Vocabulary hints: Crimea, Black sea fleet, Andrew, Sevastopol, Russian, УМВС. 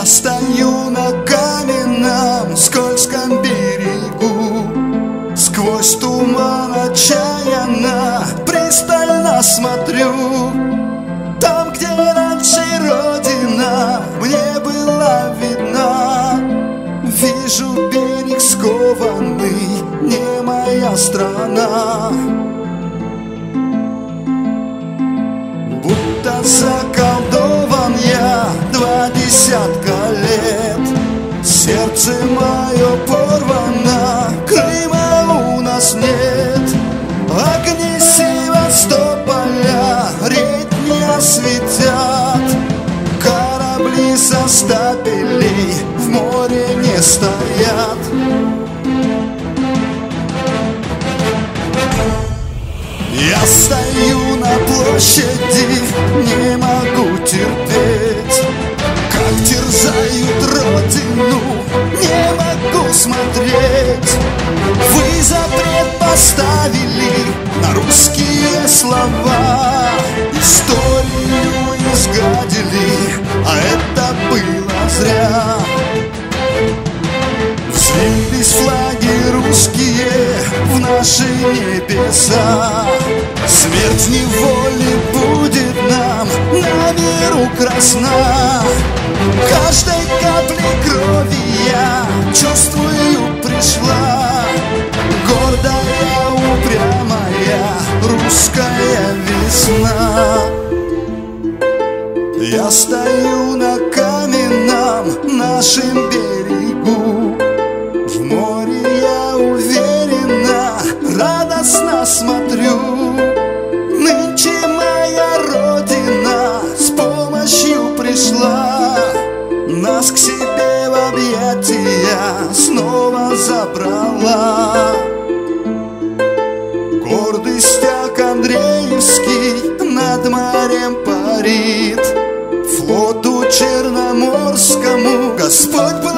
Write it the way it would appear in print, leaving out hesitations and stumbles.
я стою на каменном скользком берегу, сквозь туман отчаянно пристально смотрю. Там, где раньше родина мне была видна, вижу берег скованный, не моя страна. Будто заколдован я 20 лет, сердце мое порвано, Крыма у нас нет. Огни Севастополя редко светят, корабли со стапелей в море не стоят. Я стою на площади, не могу терпеть, как терзают родину, не могу смотреть. Вы запрет поставили на русские слова, историю изгадили, а это было зря. Взвились флаги русские в наши небеса, смерть неволи будет нам на миру красна. Каждой капли крови я чувствую пришла, гордая, упрямая русская весна. Я стою на каменном нашем берегу, в море я уверенно, радостно смотрю. Нынче моя родина с помощью пришла, нас к себе в объятия снова забрала. Гордый стяг Андреевский над морем парит, флоту черноморскому Господь благословит.